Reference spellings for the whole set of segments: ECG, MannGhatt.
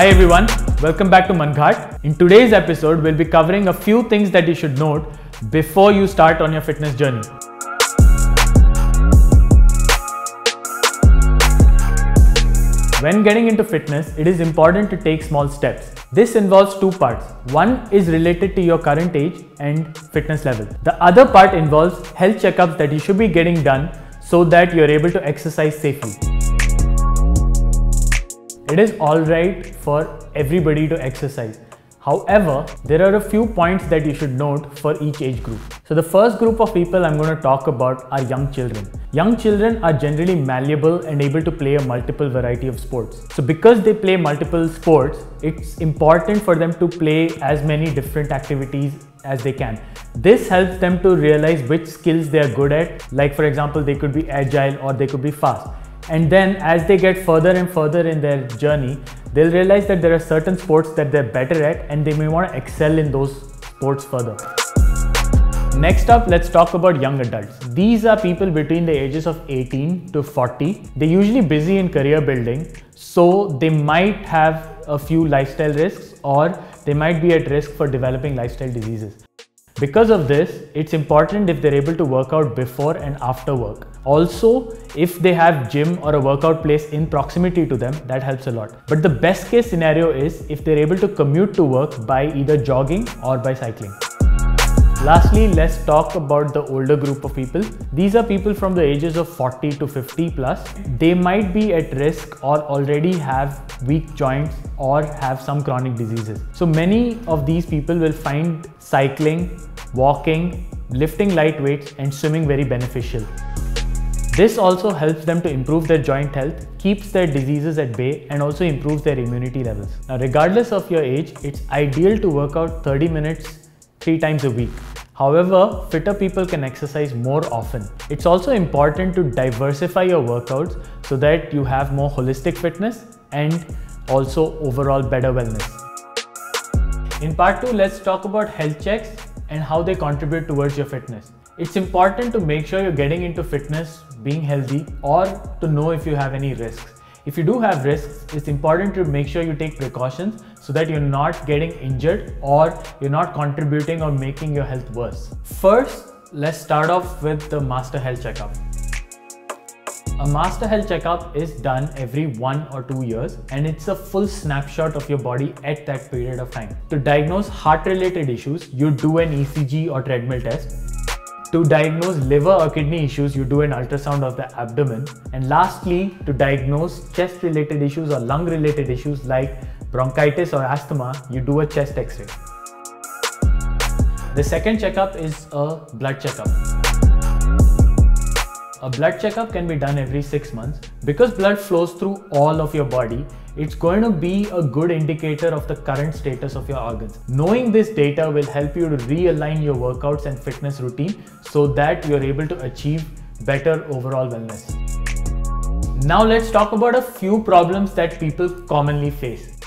Hi everyone, welcome back to MannGhatt. In today's episode, we'll be covering a few things that you should note before you start on your fitness journey. When getting into fitness, it is important to take small steps. This involves two parts. One is related to your current age and fitness level. The other part involves health checkups that you should be getting done so that you're able to exercise safely. It is alright for everybody to exercise. However, there are a few points that you should note for each age group. So the first group of people I'm going to talk about are young children. Young children are generally malleable and able to play a multiple variety of sports. So because they play multiple sports, it's important for them to play as many different activities as they can. This helps them to realize which skills they are good at. Like for example, they could be agile or they could be fast. And then as they get further and further in their journey, they'll realize that there are certain sports that they're better at and they may want to excel in those sports further. Next up, let's talk about young adults. These are people between the ages of 18 to 40. They're usually busy in career building, so they might have a few lifestyle risks or they might be at risk for developing lifestyle diseases. Because of this, it's important if they're able to work out before and after work. Also, if they have gym or a workout place in proximity to them, that helps a lot. But the best case scenario is if they're able to commute to work by either jogging or by cycling. Lastly, let's talk about the older group of people. These are people from the ages of 40 to 50 plus. They might be at risk or already have weak joints or have some chronic diseases. So many of these people will find cycling, walking, lifting light weights and swimming very beneficial. This also helps them to improve their joint health, keeps their diseases at bay and also improves their immunity levels. Now, regardless of your age, it's ideal to work out 30 minutes 3 times a week. However, fitter people can exercise more often. It's also important to diversify your workouts so that you have more holistic fitness and also overall better wellness. In part 2, let's talk about health checks and how they contribute towards your fitness. It's important to make sure you're getting into fitness, being healthy, or to know if you have any risks. If you do have risks, it's important to make sure you take precautions so that you're not getting injured or you're not contributing or making your health worse. First, let's start off with the Master Health Checkup. A Master Health Checkup is done every 1 or 2 years and it's a full snapshot of your body at that period of time. To diagnose heart-related issues, you do an ECG or treadmill test. To diagnose liver or kidney issues, you do an ultrasound of the abdomen. And lastly, to diagnose chest-related issues or lung-related issues like bronchitis or asthma, you do a chest X-ray. The second checkup is a blood checkup. A blood checkup can be done every 6 months. Because blood flows through all of your body, it's going to be a good indicator of the current status of your organs. Knowing this data will help you to realign your workouts and fitness routine so that you're able to achieve better overall wellness. Now let's talk about a few problems that people commonly face.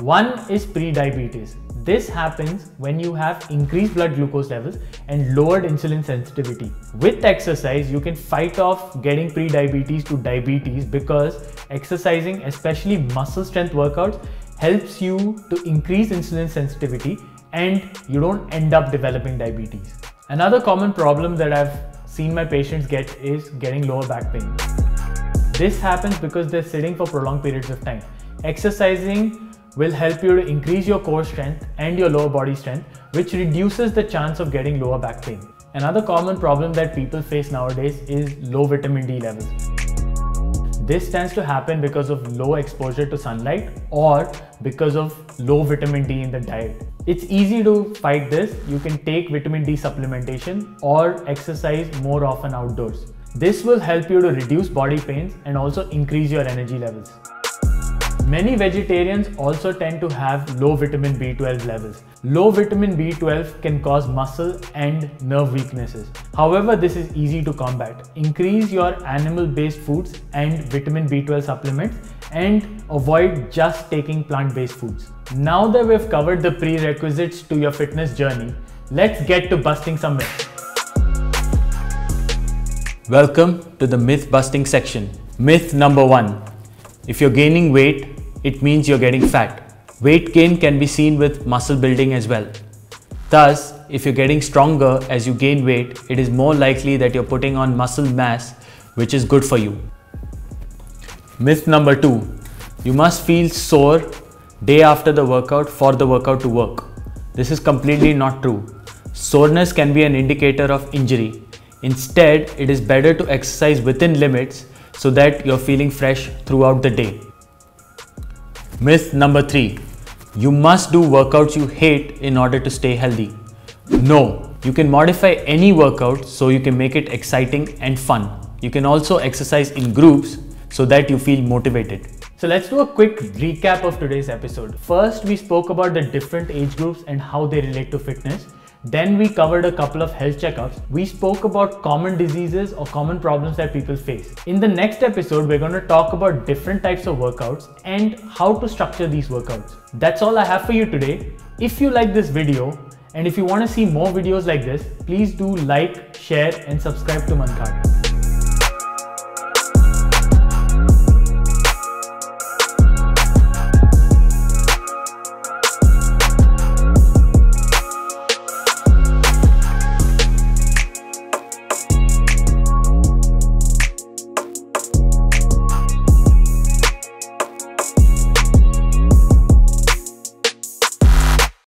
One is pre-diabetes. This happens when you have increased blood glucose levels and lowered insulin sensitivity. With exercise, you can fight off getting pre-diabetes to diabetes because exercising, especially muscle strength workouts, helps you to increase insulin sensitivity and you don't end up developing diabetes. Another common problem that I've seen my patients get is getting lower back pain. This happens because they're sitting for prolonged periods of time. Exercising will help you to increase your core strength and your lower body strength, which reduces the chance of getting lower back pain. Another common problem that people face nowadays is low vitamin D levels. This tends to happen because of low exposure to sunlight or because of low vitamin D in the diet. It's easy to fight this. You can take vitamin D supplementation or exercise more often outdoors. This will help you to reduce body pains and also increase your energy levels. Many vegetarians also tend to have low vitamin B12 levels. Low vitamin B12 can cause muscle and nerve weaknesses. However, this is easy to combat. Increase your animal-based foods and vitamin B12 supplements and avoid just taking plant-based foods. Now that we've covered the prerequisites to your fitness journey, let's get to busting some myths. Welcome to the myth busting section. Myth number 1. If you're gaining weight, it means you're getting fat. Weight gain can be seen with muscle building as well. Thus, if you're getting stronger as you gain weight, it is more likely that you're putting on muscle mass, which is good for you. Myth number 2. You must feel sore day after the workout for the workout to work. This is completely not true. Soreness can be an indicator of injury. Instead, it is better to exercise within limits so that you're feeling fresh throughout the day. Myth number 3. You must do workouts you hate in order to stay healthy. No, you can modify any workout so you can make it exciting and fun. You can also exercise in groups so that you feel motivated. So let's do a quick recap of today's episode. First, we spoke about the different age groups and how they relate to fitness. Then we covered a couple of health checkups. We spoke about common diseases or common problems that people face. In the next episode, we're going to talk about different types of workouts and how to structure these workouts. That's all I have for you today. If you like this video and if you want to see more videos like this, please do like, share and subscribe to MannGhatt.